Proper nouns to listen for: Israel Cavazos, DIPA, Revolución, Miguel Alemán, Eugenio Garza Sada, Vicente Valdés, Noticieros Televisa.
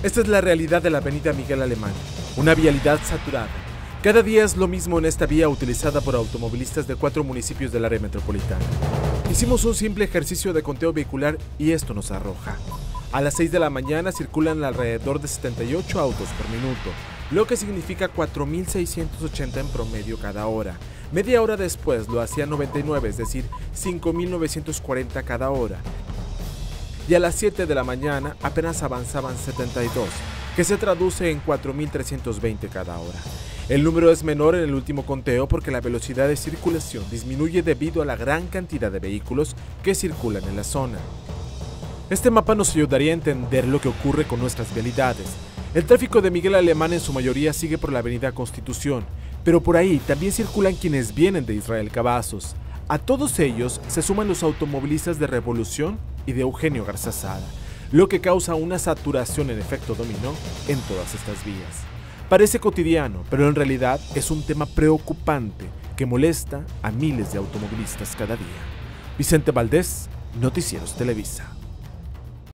Esta es la realidad de la avenida Miguel Alemán, una vialidad saturada. Cada día es lo mismo en esta vía utilizada por automovilistas de 4 municipios del área metropolitana. Hicimos un simple ejercicio de conteo vehicular y esto nos arroja. A las 6 de la mañana circulan alrededor de 78 autos por minuto, lo que significa 4.680 en promedio cada hora. Media hora después lo hacían 99, es decir, 5.940 cada hora. Y a las 7 de la mañana apenas avanzaban 72, que se traduce en 4.320 cada hora. El número es menor en el último conteo porque la velocidad de circulación disminuye debido a la gran cantidad de vehículos que circulan en la zona. Este mapa nos ayudaría a entender lo que ocurre con nuestras vialidades. El tráfico de Miguel Alemán en su mayoría sigue por la avenida Constitución, pero por ahí también circulan quienes vienen de Israel Cavazos. A todos ellos se suman los automovilistas de Revolución y de Eugenio Garza Sada, lo que causa una saturación en efecto dominó en todas estas vías. Parece cotidiano, pero en realidad es un tema preocupante que molesta a miles de automovilistas cada día. Vicente Valdés, Noticieros Televisa.